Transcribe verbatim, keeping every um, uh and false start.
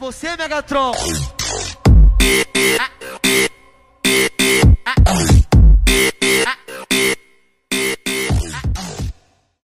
É você, Megatron!